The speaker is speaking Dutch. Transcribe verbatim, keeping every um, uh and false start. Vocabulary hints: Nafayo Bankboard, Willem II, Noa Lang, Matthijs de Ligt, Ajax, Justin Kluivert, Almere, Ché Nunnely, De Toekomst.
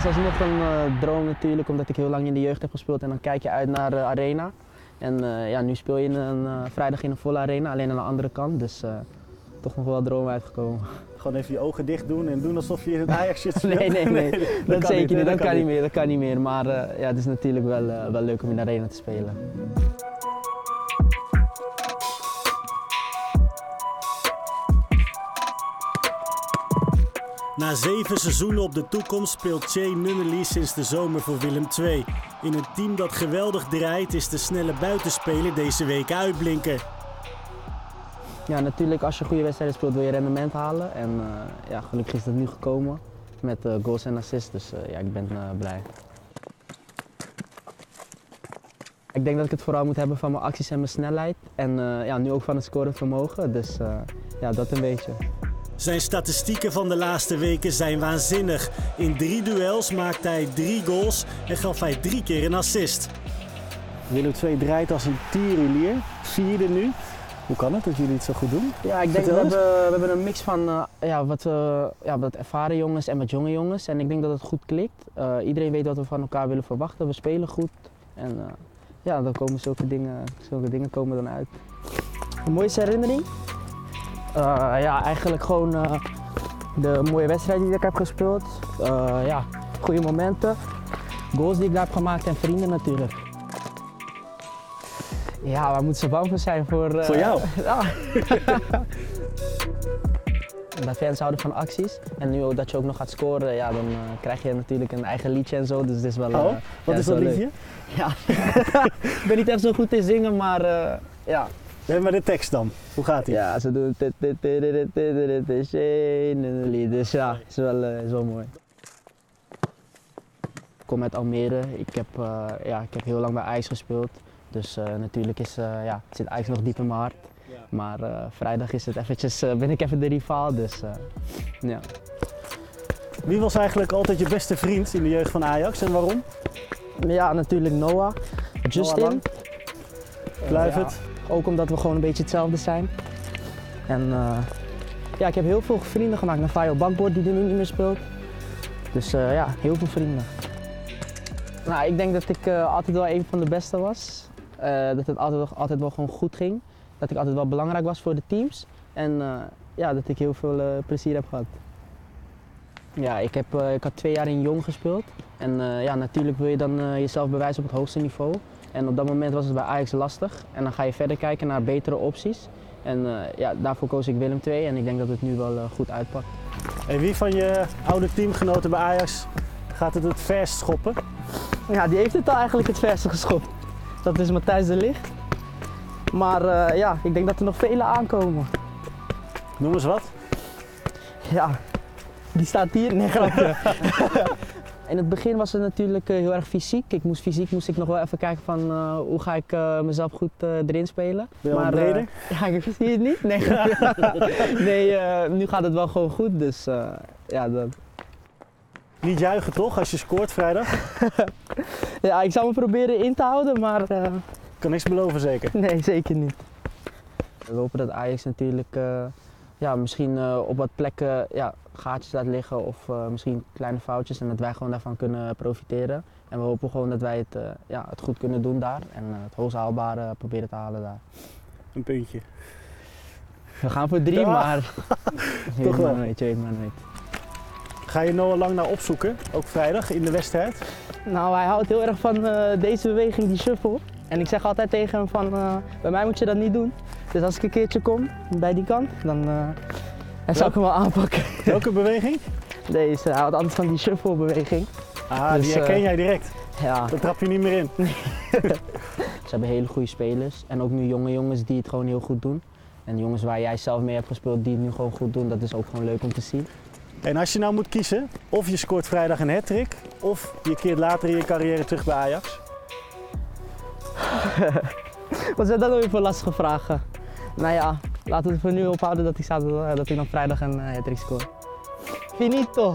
is alsnog een uh, droom natuurlijk, omdat ik heel lang in de jeugd heb gespeeld en dan kijk je uit naar de uh, arena. En uh, ja, nu speel je in een, uh, vrijdag in een volle arena, alleen aan de andere kant, dus uh, toch nog wel een droom uitgekomen. Gewoon even je ogen dicht doen en doen alsof je in het Ajax zit. nee, nee, nee, nee, dat, dat zeker niet, nee, dat, dat, kan niet meer, dat kan niet meer. Maar uh, ja, het is natuurlijk wel, uh, wel leuk om in de arena te spelen. Na zeven seizoenen op de toekomst speelt Ché Nunnely sinds de zomer voor Willem twee. In een team dat geweldig draait is de snelle buitenspeler deze week uitblinker. Ja, natuurlijk als je goede wedstrijden speelt wil je rendement halen. En uh, ja, gelukkig is dat nu gekomen met uh, goals en assists, dus uh, ja, ik ben uh, blij. Ik denk dat ik het vooral moet hebben van mijn acties en mijn snelheid. En uh, ja, nu ook van het scorenvermogen, dus uh, ja, dat een beetje. Zijn statistieken van de laatste weken zijn waanzinnig. In drie duels maakte hij drie goals en gaf hij drie keer een assist. Willem twee draait als een tierenlier, vierde nu. Hoe kan het dat jullie het zo goed doen? Ja, ik denk dat we, we hebben een mix van uh, ja, wat, uh, ja, wat ervaren jongens en wat jonge jongens. En ik denk dat het goed klikt. Uh, iedereen weet wat we van elkaar willen verwachten. We spelen goed. En uh, ja, dan komen zulke dingen, zulke dingen komen dan uit. Een mooiste herinnering? Uh, ja, eigenlijk gewoon uh, de mooie wedstrijden die ik heb gespeeld. Uh, ja, goede momenten, goals die ik daar heb gemaakt en vrienden natuurlijk. Ja, waar moeten ze bang voor zijn? Voor, uh... voor jou? Ja. Dat fans houden van acties en nu ook dat je ook nog gaat scoren, ja, dan uh, krijg je natuurlijk een eigen liedje en zo. Dus het is wel, uh, oh, wat ja, is dat liedje? Leuk. Ja, ik ben niet echt zo goed in zingen, maar uh, ja. We hebben maar de tekst dan. Hoe gaat die? Ja, ze doen. Dus ja, is wel, uh, is wel mooi. Ik kom uit Almere. Ik heb, uh, ja, ik heb heel lang bij Ajax gespeeld. Dus uh, natuurlijk is, uh, ja, zit Ajax nog diep in mijn hart. Maar uh, vrijdag is het eventjes, uh, ben ik even de rivaal. Dus, uh, yeah. Wie was eigenlijk altijd je beste vriend in de jeugd van Ajax en waarom? Ja, natuurlijk Noah, Justin. Blijf het. Uh, ja. Ook omdat we gewoon een beetje hetzelfde zijn. En uh, ja, ik heb heel veel vrienden gemaakt. Nafayo Bankboard die nu niet meer speelt. Dus uh, ja, heel veel vrienden. Nou, ik denk dat ik uh, altijd wel een van de beste was. Uh, dat het altijd, altijd wel gewoon goed ging. Dat ik altijd wel belangrijk was voor de teams. En uh, ja, dat ik heel veel uh, plezier heb gehad. Ja, ik, heb, uh, ik had twee jaar in Jong gespeeld. En uh, ja, natuurlijk wil je dan uh, jezelf bewijzen op het hoogste niveau. En op dat moment was het bij Ajax lastig. En dan ga je verder kijken naar betere opties. En uh, ja, daarvoor koos ik Willem twee en ik denk dat het nu wel uh, goed uitpakt. En wie van je oude teamgenoten bij Ajax gaat het het verst schoppen? Ja, die heeft het al eigenlijk het verste geschopt. Dat is Matthijs de Ligt. Maar uh, ja, ik denk dat er nog vele aankomen. Noem eens wat. Ja, die staat hier. Nee, grapje. In het begin was het natuurlijk heel erg fysiek. Ik moest, fysiek moest ik nog wel even kijken van uh, hoe ga ik uh, mezelf goed uh, erin spelen. Ben je maar, wel breder? Uh, ja, ik zie het niet. Nee, nee uh, nu gaat het wel gewoon goed. Dus uh, ja, dat... Niet juichen toch als je scoort vrijdag? Ja, ik zal me proberen in te houden, maar... Uh... Ik kan niks beloven zeker? Nee, zeker niet. We hopen dat Ajax natuurlijk... Uh... Ja, misschien uh, op wat plekken ja, gaatjes laat liggen of uh, misschien kleine foutjes en dat wij gewoon daarvan kunnen profiteren. En we hopen gewoon dat wij het, uh, ja, het goed kunnen doen daar en uh, het hoogst haalbare proberen te halen daar. Een puntje. We gaan voor drie, ja. Maar... Toch wel. Weet je, weet maar nooit. Ga je Noa Lang nou opzoeken, ook vrijdag in de wedstrijd? Nou, hij houdt heel erg van uh, deze beweging, die shuffle. En ik zeg altijd tegen hem van, uh, bij mij moet je dat niet doen. Dus als ik een keertje kom, bij die kant, dan uh, ja. Zou ik hem wel aanpakken. Welke beweging? Deze, hij houdt altijd van die shuffle beweging. Ah, dus, die herken uh, jij direct? Ja. Daar trap je niet meer in? Nee. Ze hebben hele goede spelers en ook nu jonge jongens die het gewoon heel goed doen. En jongens waar jij zelf mee hebt gespeeld die het nu gewoon goed doen, dat is ook gewoon leuk om te zien. En als je nou moet kiezen, of je scoort vrijdag een hat-trick, of je keert later in je carrière terug bij Ajax? Wat zijn dat nou weer voor lastige vragen? Nou ja, laten we het voor nu ophouden dat ik, zaterdag, dat ik dan vrijdag een hat-trick score. Finito!